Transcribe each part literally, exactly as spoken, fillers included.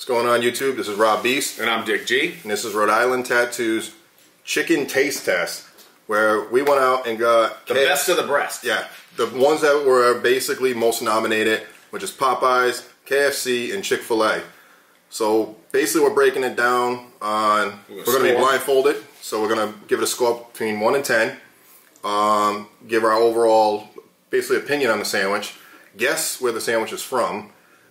What's going on, YouTube? This is Rob Beast. And I'm Dick Gee. And this is Rhode Island Tattoo's Chicken Taste Test, where we went out and got the K best of the breast. Yeah, the ones that were basically most nominated, which is Popeyes, K F C, and Chick-fil-A. So basically we're breaking it down on, we're going to be blindfolded, so we're going to give it a score between one and ten, um, give our overall, basically opinion on the sandwich, guess where the sandwich is from,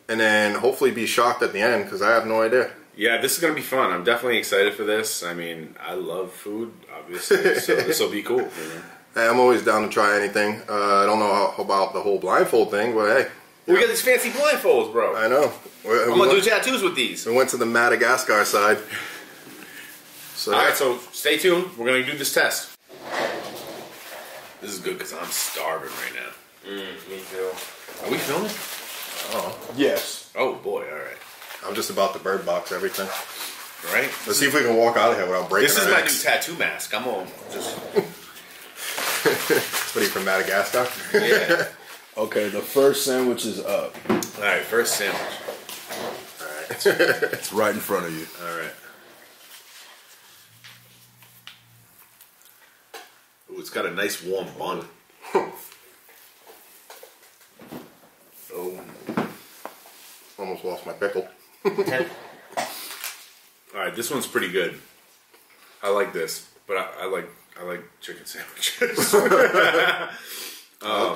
and then hopefully be shocked at the end, because I have no idea. Yeah, this is going to be fun. I'm definitely excited for this. I mean, I love food, obviously, so this will be cool. You know? Hey, I'm always down to try anything. Uh, I don't know how, about the whole blindfold thing, but hey. We got these fancy blindfolds, bro. I know. We're, I'm we going to do tattoos with these. We went to the Madagascar side. So, all right, so stay tuned. We're going to do this test. This is good because I'm starving right now. Mm, me too. Are we filming? Oh. Yes. Oh, boy. All right. I'm just about to bird box everything. All right. Let's see if we can walk out of here without breaking This is our my necks. New tattoo mask. I'm on. Just... What are you, from Madagascar? Yeah. Okay, the first sandwich is up. All right, first sandwich. All right. It's, it's right in front of you. All right. Ooh, it's got a nice warm bun. Oh. Almost lost my pickle. All right, this one's pretty good. I like this, but I, I like I like chicken sandwiches. um,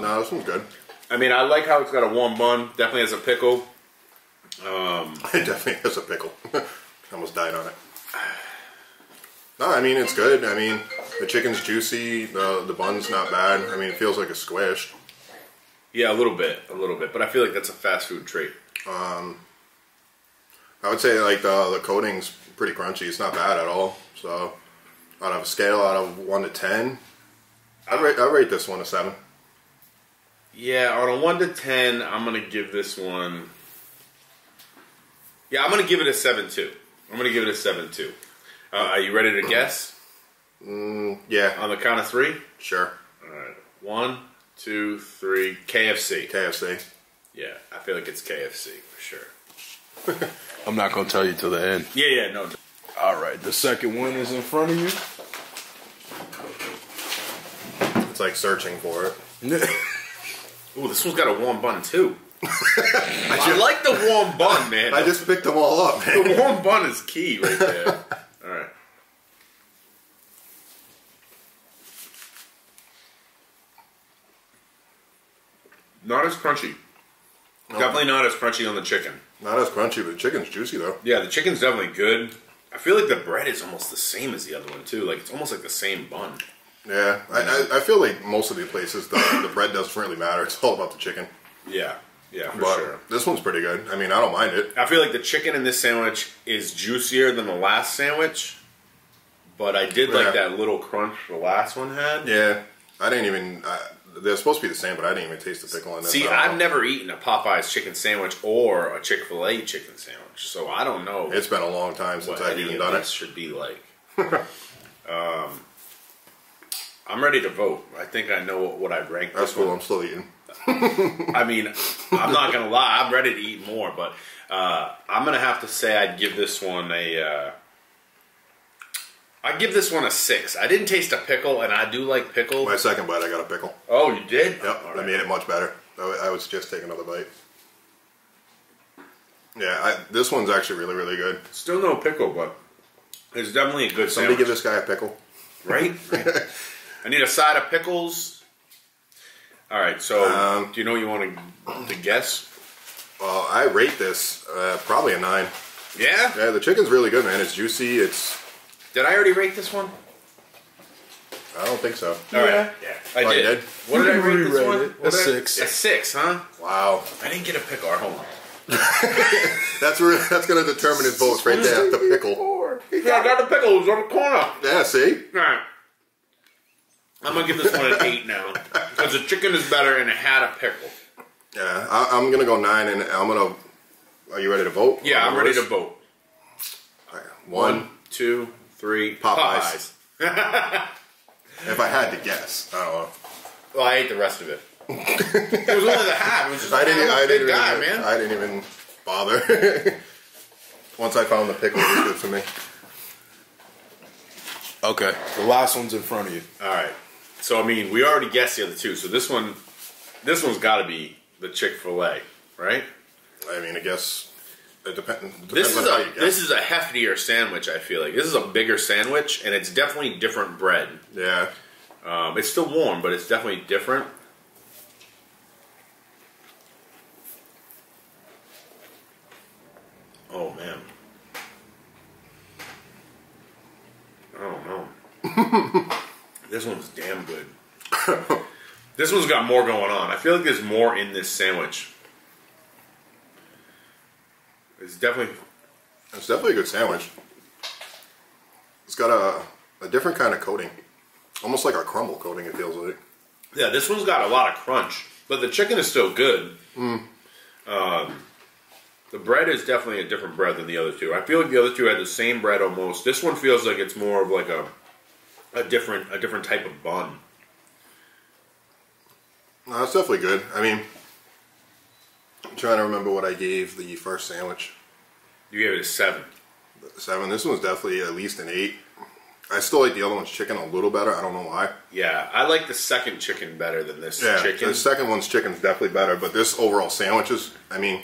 no, this one's good. I mean, I like how it's got a warm bun. Definitely has a pickle. Um, it definitely has a pickle. Almost died on it. No, I mean, it's good. I mean, the chicken's juicy. The, the bun's not bad. I mean, it feels like a squish. Yeah, a little bit. A little bit. But I feel like that's a fast food trait. Um, I would say, like, the, the coating's pretty crunchy. It's not bad at all. So, out of a scale, out of one to ten, I'd rate, I'd rate this one a seven. Yeah, on a one to ten, I'm going to give this one... Yeah, I'm going to give it a seven two. I'm going to give it a seven two. Uh, are you ready to guess? Mm, yeah. On the count of three? Sure. All right. One, two, three. K F C. K F C. Yeah, I feel like it's K F C for sure. I'm not going to tell you till the end. Yeah, yeah, no. All right, the second one is in front of you. It's like searching for it. Ooh, this one's got a warm bun, too. I, I like the warm bun, man. I just picked them all up, man. The warm bun is key right there. All right. Not as crunchy. No. Definitely not as crunchy on the chicken. Not as crunchy, but the chicken's juicy, though. Yeah, the chicken's definitely good. I feel like the bread is almost the same as the other one, too. Like, it's almost like the same bun. Yeah. I, I, I feel like most of the places, the, the bread doesn't really matter. It's all about the chicken. Yeah. Yeah, for but sure. This one's pretty good. I mean, I don't mind it. I feel like the chicken in this sandwich is juicier than the last sandwich. But I did yeah. like that little crunch the last one had. Yeah. I didn't even... I, they're supposed to be the same, but I didn't even taste the pickle in this. See, I've never eaten a Popeye's chicken sandwich or a Chick-fil-A chicken sandwich, so I don't know. It's been a long time since I've even done it. What this should be like. um, I'm ready to vote. I think I know what, what I've ranked. That's cool. I'm still eating. I mean, I'm not going to lie. I'm ready to eat more, but uh, I'm going to have to say I'd give this one a... Uh, I give this one a six. I didn't taste a pickle, and I do like pickles. My second bite, I got a pickle. Oh, you did? Yep, oh, right. I made it much better. I would suggest take another bite. Yeah, I, this one's actually really, really good. Still no pickle, but it's definitely a good Somebody sandwich. Somebody give this guy a pickle. Right? Right. I need a side of pickles. All right, so um, do you know what you want to, to guess? Well, I rate this uh, probably a nine. Yeah? Yeah, the chicken's really good, man. It's juicy. It's... Did I already rate this one? I don't think so. All yeah. right. Yeah. I oh, did. did. What did I rate this one? It. A six. I, a six, huh? Wow. I didn't get a pickle. Hold on. That's where, that's going to determine his vote right there. The pickle. Yeah, I got the pickle. It was on the corner. Yeah, see? All right. I'm going to give this one an eight now. Because the chicken is better and it had a pickle. Yeah, I, I'm going to go nine and I'm going to... Are you ready to vote? Yeah, I'm ready to vote. All right. One, one two... Three Popeyes. Popeyes. If I had to guess, I don't know. Well, I ate the rest of it. It was only the half. It was just I didn't. I didn't. Guy, even, man. I didn't even bother. Once I found the pickle, it was good for me. Okay. The last one's in front of you. All right. So, I mean, we already guessed the other two. So this one, this one's got to be the Chick-fil-A, right? I mean, I guess it depends. This is a this is a heftier sandwich. I feel like this is a bigger sandwich, and it's definitely different bread. Yeah. Um, it's still warm, but it's definitely different. Oh man. I don't know. This one's damn good. This one's got more going on. I feel like there's more in this sandwich. It's definitely, it's definitely a good sandwich. It's got a, a different kind of coating. Almost like a crumble coating, it feels like. Yeah, this one's got a lot of crunch. But the chicken is still good. Mm. Um, the bread is definitely a different bread than the other two. I feel like the other two had the same bread almost. This one feels like it's more of like a a different a different type of bun. No, that's definitely good. I mean, I'm trying to remember what I gave the first sandwich. You gave it a seven. Seven. This one's definitely at least an eight. I still like the other one's chicken a little better. I don't know why. Yeah, I like the second chicken better than this yeah, chicken. The second one's chicken's definitely better, but this overall sandwich is, I mean,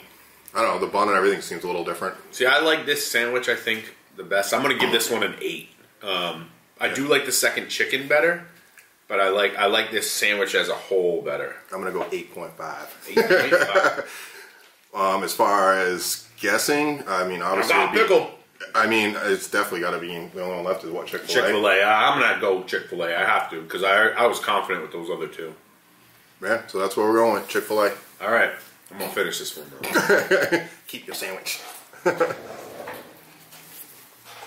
I don't know, the bun and everything seems a little different. See, I like this sandwich, I think, the best. I'm going to give this one an eight. Um, I yeah. do like the second chicken better, but I like I like this sandwich as a whole better. I'm going to go eight point five. eight point five. um, as far as guessing, I mean, obviously... I got pickle. I mean, it's definitely got to be, the only one left is what, Chick-fil-A? Chick-fil-A. I'm going to go Chick-fil-A. I have to, because I I was confident with those other two. Yeah, so that's where we're going with Chick-fil-A. All right. I'm going to finish this one, bro. Keep your sandwich. All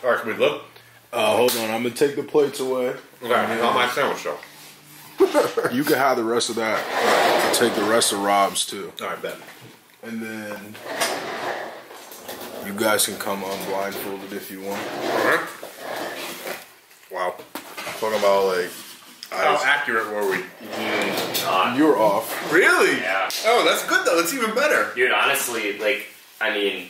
right, can we look? Uh, hold on. I'm going to take the plates away. Okay, yeah. Not my sandwich, though. You can have the rest of that. All right. Take the rest of Rob's, too. All right, bet. And then... you guys can come unblindfolded if you want. Alright. Wow. Talking about like... How eyes. accurate were we? Mm, you were off. Really? Yeah. Oh, that's good though. That's even better. Dude, honestly, like, I mean...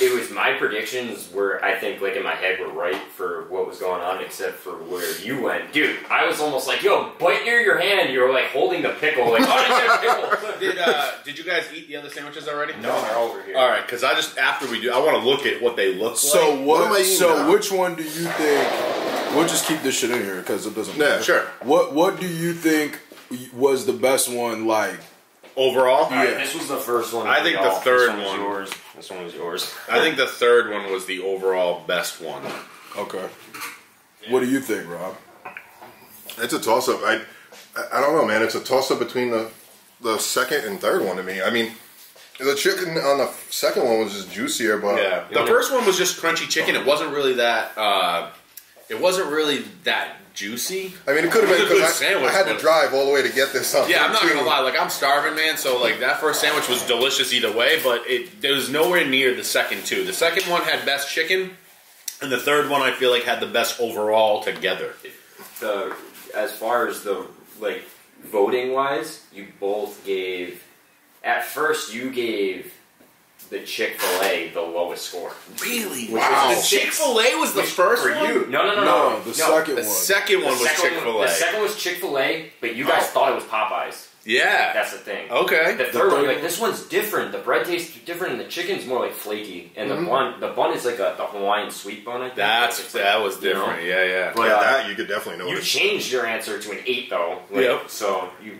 it was my predictions were, I think, like in my head, were right for what was going on, except for where you went. Dude, I was almost like, yo, bite near your hand. You were like holding the pickle. Like, oh, pickle. Did, uh, did you guys eat the other sandwiches already? No, no. They're over here. All right, because I just, after we do, I want to look at what they look so like. What, what am I so now? Which one do you think, we'll just keep this shit in here because it doesn't matter. Yeah, sure. What, what do you think was the best one, like? Overall? All right, yeah. This was the first one. I think the all. third this one was one. yours. This one was yours. I think the third one was the overall best one. Okay. Yeah. What do you think, Rob? It's a toss-up. I, I don't know, man. It's a toss-up between the, the second and third one to me. I mean, the chicken on the second one was just juicier, but... yeah. The first one was just crunchy chicken. It wasn't really that... Uh, it wasn't really that... juicy. I mean, it could have been because I, I had to drive all the way to get this up. Yeah, I'm not gonna lie. Like, I'm starving, man. So, like, that first sandwich was delicious either way, but it there was nowhere near the second two. The second one had best chicken, and the third one I feel like had the best overall together. The as far as the like voting wise, you both gave. At first, you gave the Chick-fil-A the lowest score. Really? Which wow. The Chick-fil-A was the Which first for one? You. No, no, no, no. No, the no, second the one. Second the one second was Chick-fil-A. One, the second was Chick-fil-A, but you guys oh. thought it was Popeyes. Yeah. That's the thing. Okay. The third, the third one, like, this one's different. The bread tastes different, and the chicken's more, like, flaky. And mm-hmm. the bun, the bun is, like, a, the Hawaiian sweet bun, I think. That's, like, that like, was different. You know? Yeah, yeah. But, yeah, uh, that you could definitely know. You it. changed your answer to an eight, though. Like, yep. So, you,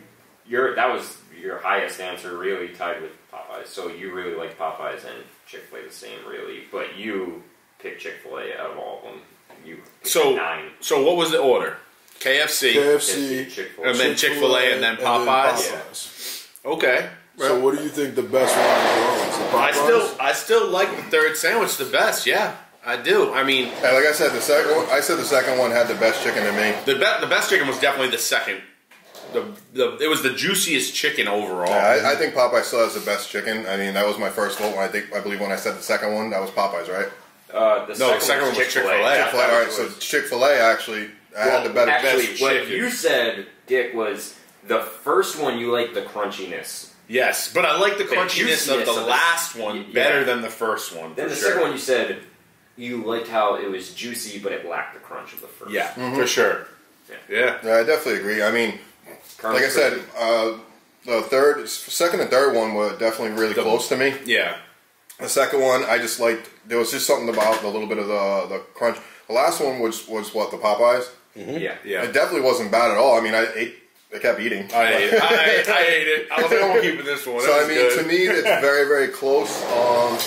you're, that was... your highest answer, really tied with Popeyes. So you really like Popeyes and Chick-fil-A the same, really. But you picked Chick-fil-A out of all of them. You picked so, nine. So what was the order? K F C, K F C, Chick-fil-A, and then Chick-fil-A, and then Popeyes. And then Popeyes. Yeah. Okay. So what do you think the best one is? I still, I still like the third sandwich the best. Yeah, I do. I mean, hey, like I said, the second. I said the second one had the best chicken to me. The best, the best chicken was definitely the second. The, the, it was the juiciest chicken overall. Yeah, I, I think Popeye still has the best chicken. I mean, that was my first vote. I think I believe when I said the second one, that was Popeyes, right? Uh, the no, second the second one was Chick-fil-A. Chick-fil-A. Yeah, Chick-fil-A. All right, so Chick-fil-A actually well, had the better actually, best chicken. What you said, Dick, was the first one you liked the crunchiness. Yes, but I like the crunchiness the of the of last one yeah. better than the first one. Then the sure. second one you said you liked how it was juicy, but it lacked the crunch of the first. Yeah, mm-hmm. for sure. Yeah. yeah, yeah, I definitely agree. I mean, crunch like I said, uh, the third, second, and third one were definitely really the, close to me. Yeah. The second one, I just liked. There was just something about the little bit of the the crunch. The last one was was what the Popeyes. Mm-hmm. Yeah, yeah. It definitely wasn't bad at all. I mean, I ate. I kept eating. I ate it. I, I ate it. I was like, I'm keeping this one. That so I mean, good. to me, it's very, very close. Um,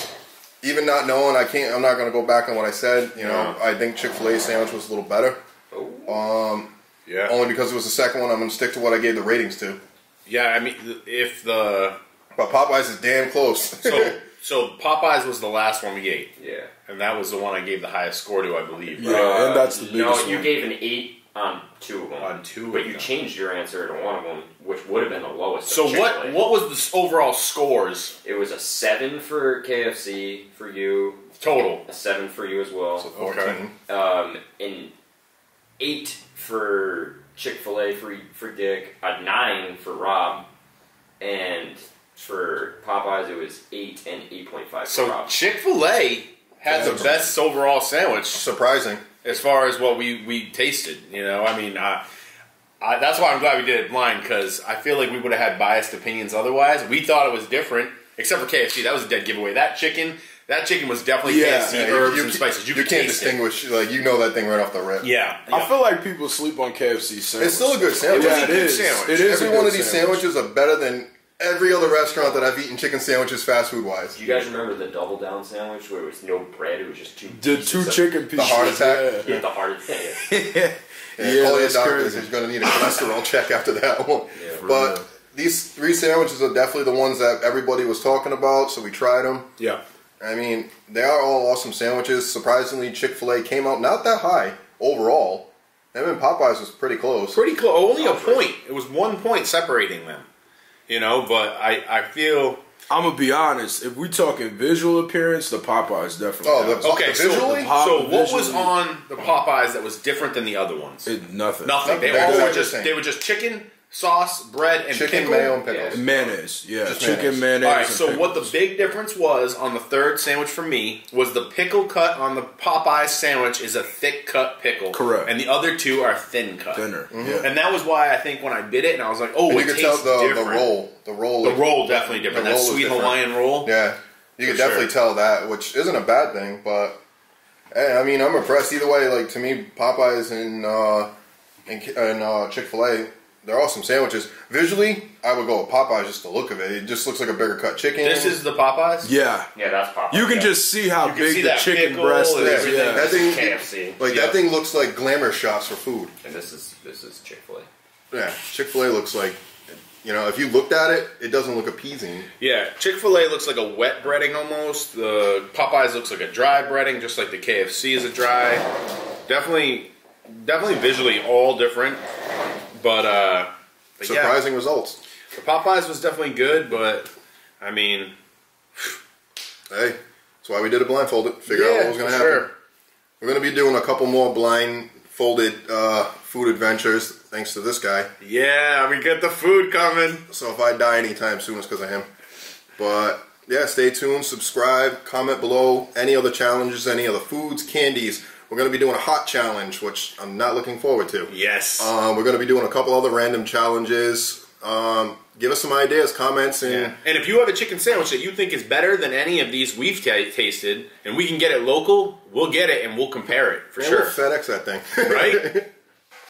even not knowing, I can't. I'm not going to go back on what I said. You know, yeah. I think Chick-fil-A sandwich was a little better. Um, yeah. Only because it was the second one. I'm going to stick to what I gave the ratings to. Yeah, I mean, if the but Popeyes is damn close. so, so Popeyes was the last one we ate. Yeah, and that was the one I gave the highest score to, I believe. Yeah, right? And that's the biggest one. No, you gave an eight. On two of them. On two But you them. changed your answer to one of them, which would have been the lowest. So what What was the overall scores? It was a seven for K F C for you. Total. A seven for you as well. So fourteen. Okay. Um, an eight for Chick-fil-A for, for Dick. A nine for Rob. And for Popeyes, it was eight and eight point five for so Rob. So Chick-fil-A had That's the best overall sandwich. Surprising. As far as what we, we tasted, you know, I mean, uh, I, that's why I'm glad we did it blind, because I feel like we would have had biased opinions otherwise. We thought it was different, except for K F C. That was a dead giveaway. That chicken, that chicken was definitely yeah, K F C yeah, herbs you, and spices. You, you can't distinguish, it. like, you know that thing right off the rip. Yeah, yeah. I feel like people sleep on K F C sandwiches. It's still a good sandwich. Yeah, it, it is. Sandwich. It is. Every one of these sandwich. sandwiches are better than every other restaurant that I've eaten chicken sandwiches fast food wise. Do you guys remember the double down sandwich where it was no bread, it was just two The two chicken pieces. The heart attack? Yeah, yeah the heart attack. Yeah, yeah, yeah call your doctor because you're going to need a cholesterol check after that one. Yeah, but real. these three sandwiches are definitely the ones that everybody was talking about, so we tried them. Yeah. I mean, they are all awesome sandwiches. Surprisingly, Chick-fil-A came out not that high overall. I mean, Popeyes was pretty close. Pretty close. Only a point. It was one point separating them. You know, but I, I feel... I'm going to be honest. If we're talking visual appearance, the Popeyes definitely. Oh, the, okay, the visually? So, the so what visually. was on the Popeyes that was different than the other ones? It, nothing. Nothing. They, all were just, they were just chicken, sauce, bread, and chicken, pickle. mayo, and pickles. Yeah. Mayonnaise, yeah. Just chicken, mayonnaise. mayonnaise all right, so pickles. What the big difference was on the third sandwich for me was the pickle cut on the Popeyes sandwich is a thick cut pickle. Correct. And the other two are thin cut. Thinner, mm-hmm. yeah. And that was why I think when I bit it and I was like, oh, and it tastes different. You could tell the, the roll. The roll, the roll definitely different. That sweet different. Hawaiian roll. Yeah. You could definitely sure. tell that, which isn't a bad thing, but hey, I mean, I'm impressed. Either way, like to me, Popeyes and, uh, and, and uh, Chick-fil-A, they're awesome sandwiches. Visually, I would go with Popeyes just the look of it. It just looks like a bigger cut chicken. This is the Popeyes? Yeah. Yeah, that's Popeyes. You can yeah. just see how you big see the chicken breast is. Yeah. That thing, K F C. Like, yeah. that thing looks like glamour shots for food. And this is this is Chick-fil-A. Yeah, Chick-fil-A looks like, you know, if you looked at it, it doesn't look appeasing. Yeah, Chick-fil-A looks like a wet breading almost. The Popeyes looks like a dry breading, just like the K F C is a dry. Definitely, definitely visually all different. But, uh, but surprising yeah. results. The Popeyes was definitely good, but I mean, hey, that's why we did a blindfolded. Figure yeah, out what was going to happen. Sure. We're going to be doing a couple more blindfolded uh, food adventures, thanks to this guy. Yeah, we get the food coming. So if I die anytime soon, it's because of him. But yeah, stay tuned, subscribe, comment below. Any other challenges? Any other foods, candies? We're going to be doing a hot challenge, which I'm not looking forward to. Yes. Um, we're going to be doing a couple other random challenges. Um, give us some ideas, comments. And, yeah. and if you have a chicken sandwich that you think is better than any of these we've t tasted, and we can get it local, we'll get it and we'll compare it for and sure. We'll FedEx that thing. Right?